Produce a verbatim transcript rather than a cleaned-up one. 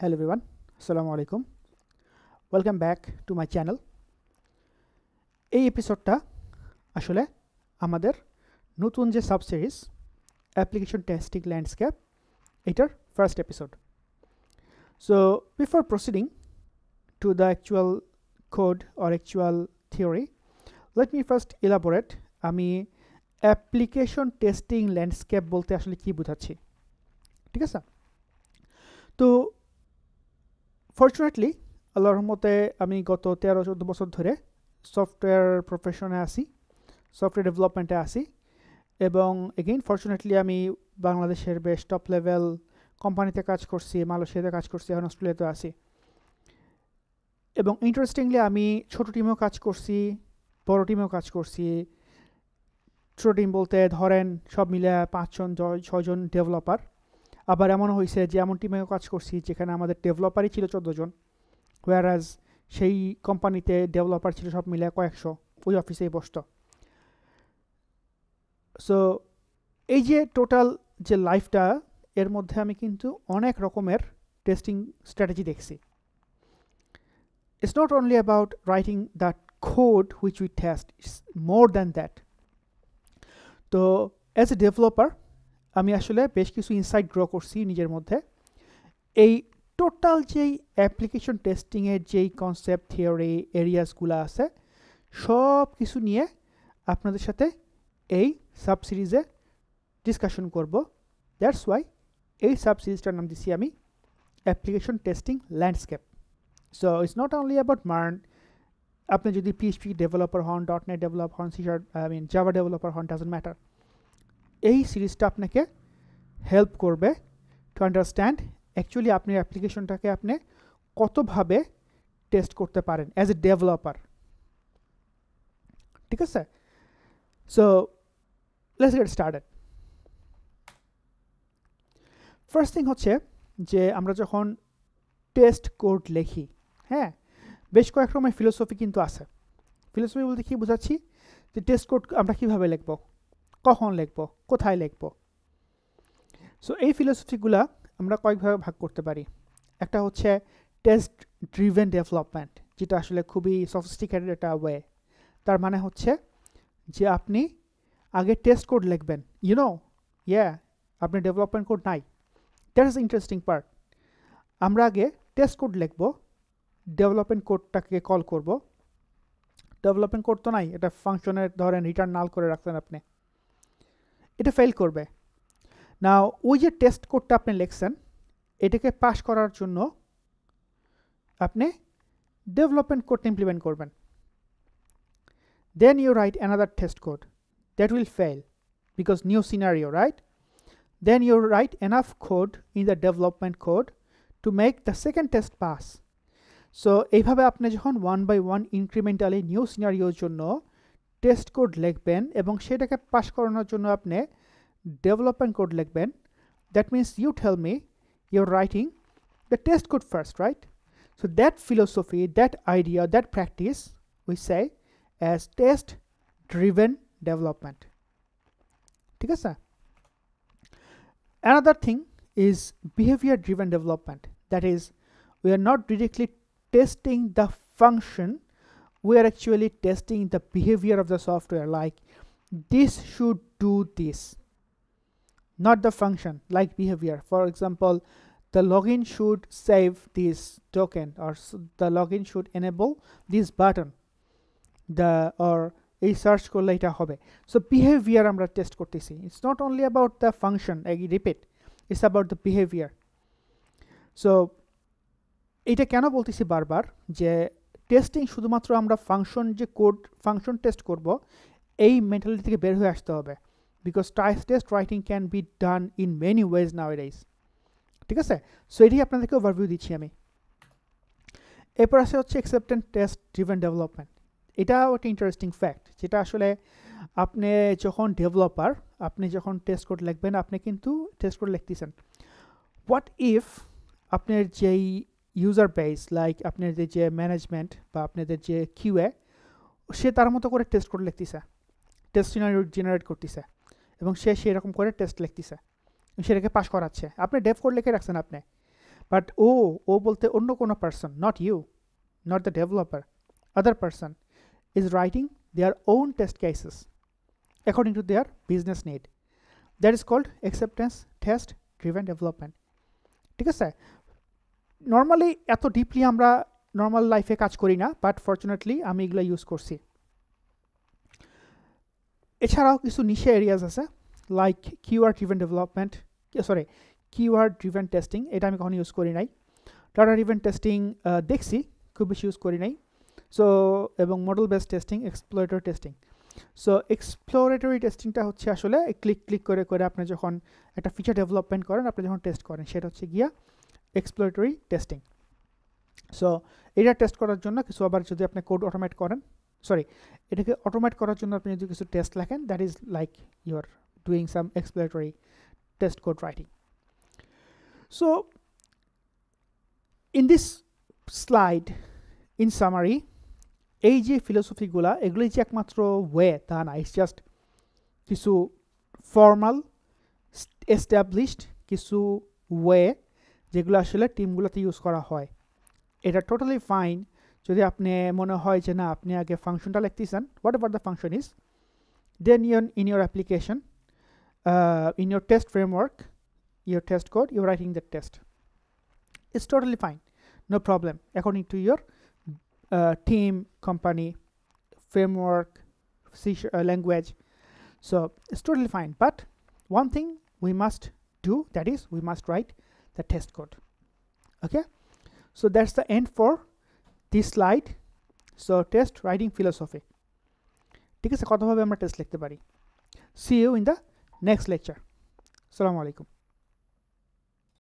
Hello everyone, assalamu alaikum. Welcome back to my channel. এই এপিসোডটা আসলে আমাদের নতুন যে sub series application testing landscape এটার first episode. So before proceeding to the actual code or actual theory, let me first elaborate আমি application testing landscape বলতে আসলে কি বোঝাচ্ছি, ঠিক আছে? তো ফর্চুনেটলি আল্লাহর রহমতে আমি গত তেরো চোদ্দ বছর ধরে সফটওয়্যার প্রফেশনে আসি, সফটওয়্যার ডেভেলপমেন্টে আসি, এবং এগেইন ফর্চুনেটলি আমি বাংলাদেশের বেশ টপ লেভেল কোম্পানিতে কাজ করছি, মালয়েশিয়াতে কাজ করছি, এখন অস্ট্রেলিয়াতে আসি, এবং ইন্টারেস্টিংলি আমি ছোটো টিমেও কাজ করছি, বড়ো টিমেও কাজ করছি। ছোটো টিম বলতে ধরেন সব মিলে পাঁচজন ছজন ডেভেলপার। আবার এমন হয়েছে যে এমন টিমেও কাজ করছি যেখানে আমাদের ডেভেলপারই ছিল চোদ্দোজন, হোয়ারাজ সেই কোম্পানিতে ডেভেলপার ছিল সব মিলে কয়েকশো, ওই অফিসেই বসত। সো এই যে টোটাল যে লাইফটা, এর মধ্যে আমি কিন্তু অনেক রকমের টেস্টিং স্ট্র্যাটেজি দেখছি। It's not only about writing the code which we test, it's more than that. তো অ্যাজ এ ডেভেলপার আমি আসলে বেশ কিছু ইনসাইট ড্র করছি নিজের মধ্যে। এই টোটাল যেই অ্যাপ্লিকেশন টেস্টিংয়ের যেই কনসেপ্ট, থিওরি, এরিয়াসগুলো আছে সব কিছু নিয়ে আপনাদের সাথে এই সাব সিরিজে ডিসকাশন করব। দ্যাটস ওয়াই এই সাব সিরিজটার নাম দিচ্ছি আমি application testing landscape. So it's not only about মার্ন। আপনি যদি পিএইচপি ডেভেলপার হন, ডট নেট ডেভেলপার হন, C sharp I mean Java developer হন, ডাজন্ট ম্যাটার। এই সিরিজটা আপনাকে হেল্প করবে টু আন্ডারস্ট্যান্ড অ্যাকচুয়ালি আপনি অ্যাপ্লিকেশনটাকে আপনি কতভাবে টেস্ট করতে পারেন অ্যাজ এ ডেভেলপার, ঠিক আছে? So let's get started. First thing হচ্ছে যে আমরা যখন টেস্ট কোড লিখি, হ্যাঁ, বেশ কয়েক রকমের ফিলোসফি কিন্তু আছে। ফিলোসফি বলতে কী বোঝাচ্ছি, যে টেস্ট কোড আমরা কীভাবে লিখব, কখন লিখব, কোথায় লিখব। সো এই ফিলোসফিগুলা আমরা কয়েকভাবে ভাগ করতে পারি। একটা হচ্ছে টেস্ট ড্রিভেন ডেভেলপমেন্ট, যেটা আসলে খুবই সফিস্টিকেটেড একটা ওয়ে। তার মানে হচ্ছে যে আপনি আগে টেস্ট কোড লিখবেন, ইউ নো, ইয়া, আপনি ডেভেলপমেন্ট কোড নাই, দ্যাট ইজ ইন্টারেস্টিং পার্ট। আমরা আগে টেস্ট কোড লিখব, ডেভেলপমেন্ট কোডটাকে কল করব। ডেভেলপমেন্ট কোড তো নাই, এটা ফাংশনের ধরেন রিটার্ন নাল করে রাখলেন আপনি, এটা ফেল করবে। নাও ওই যে টেস্ট কোডটা আপনি লিখছেন, এটাকে পাস করার জন্য আপনি ডেভেলপমেন্ট কোডটা ইমপ্লিমেন্ট করবেন। Then you write another test code, that will fail because new scenario, right? Then you write enough code in the development code to make the second test pass. So এইভাবে আপনি যখন one by one incrementally new সিনারিওর জন্য test code লিখবেন এবং সেটাকে pass করানোর জন্য আপনি ডেভেলপমেন্ট কোড লিখবেন, That means you tell me you're writing the test code first, right? So that philosophy, that idea, that practice we say as test driven development. Another thing is behavior driven development. That is, we are not directly testing the function, we are actually testing the behavior of the software, like this should do this, not the function. like behavior. For example, the login should save this token, or the login should enable this button, the or a search korle eta hobe. So behavior amra test kortechi. It's not only about the function, I repeat, it's about the behavior. So eta keno boltechi bar bar je testing শুধুমাত্র আমরা function, যে code function test করব, এই mentality থেকে বের হয়ে আসতে হবে, because test writing can be done in many ways nowadays, ঠিক আছে? সো এটি আপনাদেরকে ওভারভিউ দিচ্ছি আমি। এরপর আসে হচ্ছে অ্যাকসেপ্টেন্স টেস্ট ড্রিভেন ডেভেলপমেন্ট। এটাও একটা ইন্টারেস্টিং ফ্যাক্ট, যেটা আসলে আপনি যখন ডেভেলপার, আপনি যখন টেস্ট কোড লিখবেন, আপনি কিন্তু টেস্ট কোড লিখতেছেন। হোয়াট ইফ আপনার যেই ইউজার বেস, লাইক আপনাদের যে ম্যানেজমেন্ট বা আপনাদের যে কিউএ, সে তার মতো করে টেস্ট কোড লিখতেছে, টেস্ট সিনারিও জেনারেট করতেছে, এবং সে সেরকম করে টেস্ট লিখতেছে, সেটাকে পাস করাচ্ছে। আপনি ডেভ কোড লিখে রাখছেন, আপনি But oh, oh bolte onno kono person, not you, not the developer, other person is writing their own test cases according to their business need. That is called acceptance test driven development. ঠিক আছে, normally এত deeply আমরা normal life এ কাজ করি না, but fortunately আমি এগুলা use করছি। এছাড়াও কিছু নিশা areas আছে like Q R driven development, sorry Q R driven testing, এটা আমি কখনো ইউজ করি নাই। ডেটা-driven testing দেখছি, খুব বেশি ইউজ করি নাই। সো এবং model based testing, exploratory testing. So exploratory টেস্টিংটা হচ্ছে আসলে ক্লিক ক্লিক করে করে আপনি যখন একটা ফিচার ডেভেলপমেন্ট করেন, আপনি যখন টেস্ট করেন, সেটা হচ্ছে গিয়া এক্সপ্লোরেটরি টেস্টিং। সো এটা টেস্ট করার জন্য কিছু আবার যদি আপনি কোড অটোমেট করেন, সরি এটাকে অটোমেট করার জন্য আপনি যদি কিছু টেস্ট লেখেন, that is like your doing some exploratory test code writing. So in this slide in summary এই যে ফিলোসফিগুলা, এগুলি যে একমাত্র ওয়ে তা না, ইটস জাস্ট কিছু ফর্মাল এস্টাবলিশড কিছু ওয়ে যেগুলো আসলে টিমগুলোতে ইউজ করা হয়। এটা টোটালি ফাইন যদি আপনি মনে হয় যে না, আপনি আগে ফাংশনটা লিখতেছেন, whatever the function is, then your in your application, in your test framework, your test code, your writing the test, it's totally fine, no problem according to your Uh, team, company, framework, uh, language. So it's totally fine, but one thing we must do, that is we must write the test code. Okay, so that's the end for this slide. So test writing philosophy. See you in the next lecture. Assalamualaikum.